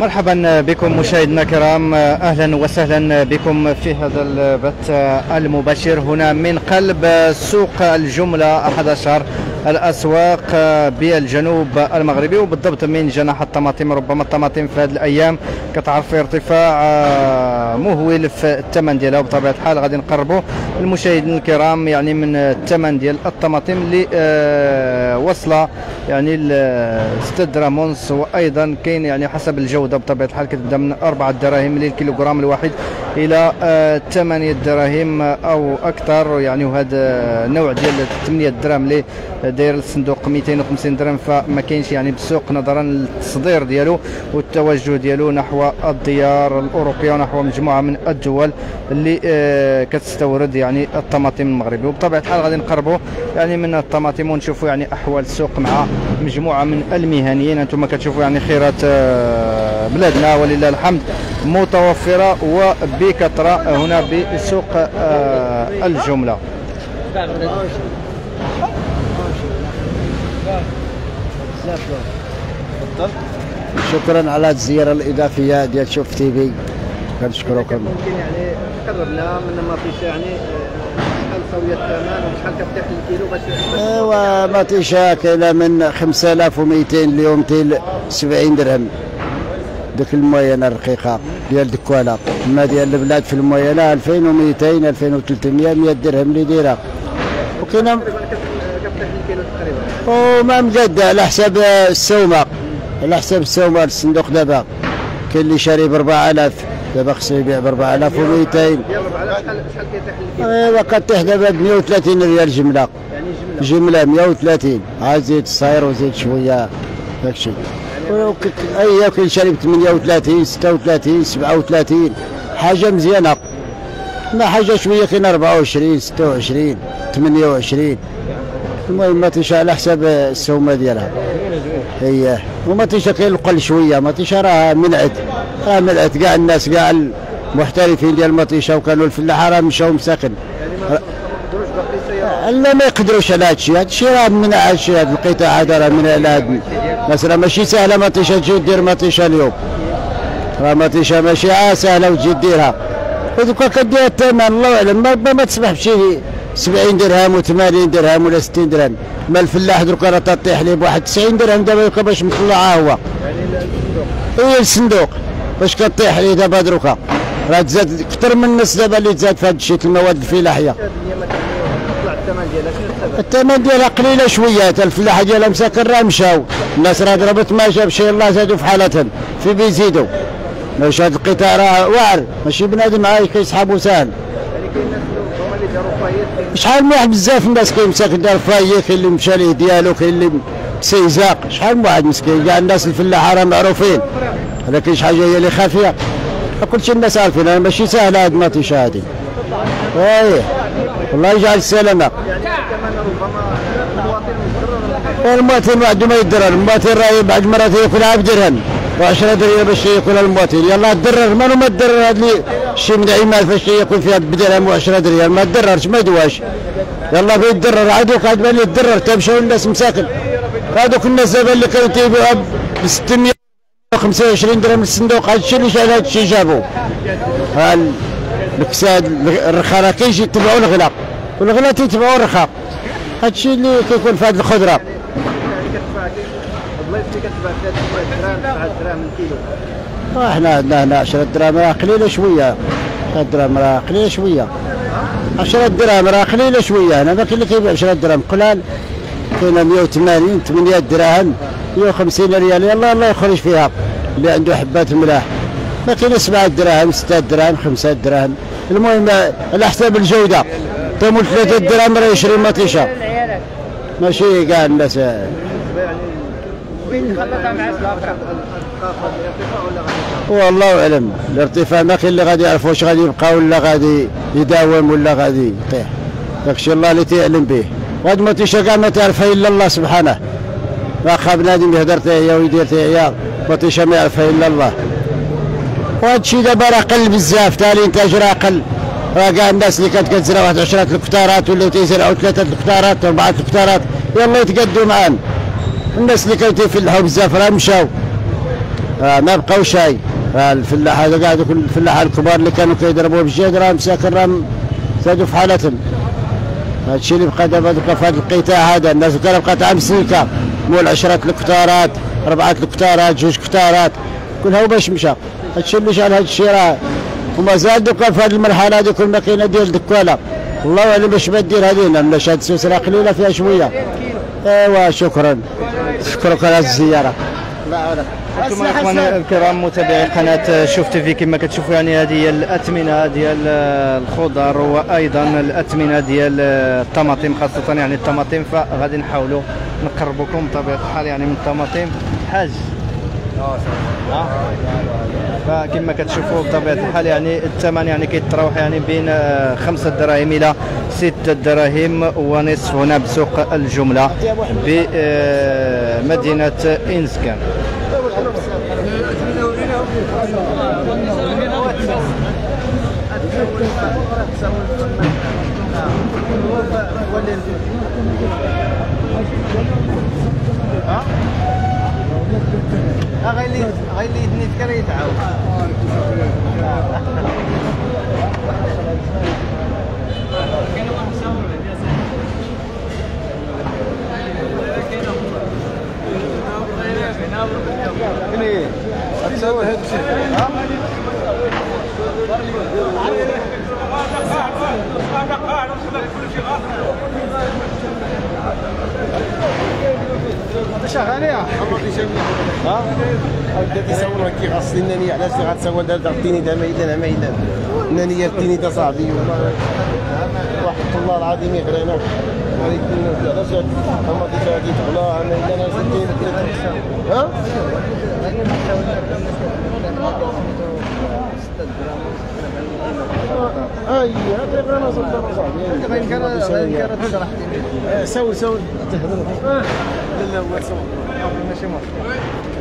مرحبا بكم مشاهدينا الكرام، اهلا وسهلا بكم في هذا البث المباشر هنا من قلب سوق الجمله، احد اشهر الاسواق بالجنوب المغربي وبالضبط من جناح الطماطم. ربما الطماطم في هذه الايام كتعرف في ارتفاع مهول في الثمن ديالها، وبطبيعه الحال غادي نقربوا المشاهدين الكرام يعني من الثمن ديال الطماطم اللي وصل يعني ل 6 درهم ونص، وايضا كاين يعني حسب الجوده بطبيعه الحال كتبدا من 4 دراهم للكيلوغرام الواحد الى 8 دراهم او اكثر، يعني وهذا النوع ديال 8 دراهم اللي داير الصندوق 250 درهم فما كاينش يعني بالسوق نظرا للتصدير ديالو والتوجه ديالو نحو الديار الاوروبيه ونحو مجموعه من الدول اللي كتستورد يعني الطماطم المغربي. وبطبيعه الحال غادي نقربوا يعني من الطماطم ونشوفوا يعني احوال السوق مع مجموعه من المهنيين. انتم كتشوفوا يعني خيرات بلادنا ولله الحمد متوفره وبكثره هنا بسوق الجمله. شكرا على الزياره الاضافيه ديال شوف تيفي، كنشكروكم. ممكن يعني قربنا من ماطيشة، يعني شحال ساويه الثمن وشحال كتطيح الكيلو باش ايوا ماطيشة كاينه من 5200 اليوم ديال 70 درهم، ديك الموينه الرقيقه ديال دكواله، اما ديال البلاد في الموينه 2200 2300 100 درهم اللي دايره، وكاينه وما مجدة على حساب السومة، على حساب السومة. الصندوق دابا كاين اللي شاري ب 4000، دابا خصو يبيع ب 4200. شحال كيطيح الكيلو؟ ايوا كطيح دابا ب 130 ريال جملة، يعني جملة 130، عاد زيد الصاير وزيد شوية داكشي. أيوا كاين شاري ب 38 36 37، حاجة مزيانة، ما حاجة شوية كاين 24 26 28. المهم ماطيشة على حساب السومه ديالها، اييه. وماطيشة كينقل شويه، ماطيشة راه منعت، راه منعت كاع الناس، كاع المحترفين ديال ماطيشة وكانوا الفلاحه راه مشاو مساكن، لا ما يقدروش على هذا الشيء، هذا الشيء راه منع، هذا الشيء هذا القطاع هذا راه منع على هذا الناس، راه ماشي سهله ماطيشة تجي دير ماطيشة اليوم، راه ماطيشة ماشي سهله وتجي ديرها، ودوكا كدير الثمن الله اعلم، ما تسمحش 70 درهم و 80 درهم ولا 60 درهم، ما الفلاح دركا راه تطيح ليه بواحد 90 درهم دابا دركا باش مطلعها هو. يعني الصندوق باش كطيح ليه دابا دركا راه تزاد أكثر من النص دابا اللي تزاد في هذا الشيء المواد الفلاحيه. الثمن ديالها قليله شويه، تا الفلاحه ديالها مساكن راه مشاو، الناس راه ضربت ما جابش، يلاه زادوا في حالتهم في بيزيدوا، ماشي هذا القطاع راه واعر، ماشي بنادم عايش كيسحابو ساهل. شحال من واحد بزاف الناس كاين مساكن دار فايه، كاين اللي مشى ليه ديالو، كاين اللي سيزاق، شحال من واحد مسكين، كاع الناس الفلاحه راه معروفين، ولكن شي حاجه هي اللي خافيه، كلشي الناس عارفين ماشي ساهله هاد الماطيشة هادي، اييه الله يجعل السلامه. المواطن بعد ما يتضرر، المواطن راه بعد المرات ياكلها بدرهم و10 درهم باش ياكلها المواطن، يلاه تضرر مالو ما تضرر، هاد اللي شي من العمال فاش ياكل فيها بدرهم و10 درهم ما تضررش ما يدواش، يلاه بيتضرر عاد وقع بان يتضرر، تمشاو الناس مساكن، هادوك الناس دابا اللي كانوا تيبيعوها ب 625 درهم للصندوق، هادشي اللي شعل هادشي جابو، ها الكساد الرخا راه كيجي يتبعوا الغلا والغلا تيتبعوا الرخا، هادشي اللي كيكون في هاد الخضره. والله اللي كتباع 3 درهم 9 درهم الكيلو، راه حنا عندنا هنا 10 دراهم راه قليله شويه، 10 دراهم راه قليله شويه، 10 دراهم راه قليله شويه، هنا ما كاين اللي كيبيع 10 دراهم قلال، كاينه 180 8 دراهم 150 ريال، يلاه الله يخرج فيها اللي عنده حبات ملاح، ما كاينه 7 دراهم 6 دراهم 5 دراهم، المهم على حساب الجوده، 3 دراهم راه يشري ماطيشة، ماشي كاع الناس والله اعلم. الارتفاع ما كاين اللي غادي يعرف واش غادي يبقى ولا غادي يداوم ولا غادي يطيح، داكشي الله اللي تيعلم به، وهاد ماطيشة كاع ما تعرفها الا الله سبحانه، واخا بنادم يهضر تا هي ويدير تا هي، ماطيشة ما يعرفها الا الله، وهادشي دابا راه قل بزاف، تا الانتاج راه قل، راه كاع الناس اللي كانت كتزرع واحد 10 الكتارات ولاو تيزرعوا 3 الكتارات 4 الكتارات، يلا يتقادوا معانا. الناس اللي كانوا تيفلحوا بزاف راه مشاو، ما بقاو شاي. الفلاح هذا كاع دوك الفلاحه الكبار اللي كانوا كيضربوه بالجهد راه مساكن راه زادوا في حالتهم. هادشي اللي بقى دابا دوكا في هاد القطاع هذا، الناس دوكا بقات عا مسلكه مول 10 الكتارات 4 الكتارات 2 كتارات كلها باش مشى. هادشي اللي شعل هادشي راه ومازال دوكا في هاد المرحله هاديك الماكينه ديال دكاله والله اعلم باش ما دير هادي هنا، باش هاد السوس راه قليله فيها شويه. ايوا شكرا شكرا على الزياره. الله يعاونك. انتم يا اخواني الكرام متابعي قناه شوف تيفي، كما كتشوفوا يعني هذه هي الاثمنه ديال الخضر وايضا الاثمنه ديال الطماطم، خاصه يعني الطماطم. فغادي نحاولوا نقربكم بطبيعه الحال يعني من الطماطم. حاج فكما كتشوفوا بطبيعه الحال يعني الثمن يعني كيتراوح يعني بين 5 دراهم الى 6 دراهم ونصف هنا بسوق الجمله بمدينه إنزكان. غير اللي يتنكر يتعاود. شغاليه ماطيشة ها بدات يسولنا كي غاصني النانيه، علاش غاتسول دابا التينيده ميدان النانيه التينيده صاحبي وحق الله العظيم يغرينا عليك الناس. علاش ماطيشة غادي تغلا انا 60 ها اي هذا غير صدر صاحبي انت غير تشرح لي سول تهضر. لا هو سول ماشي مشكل.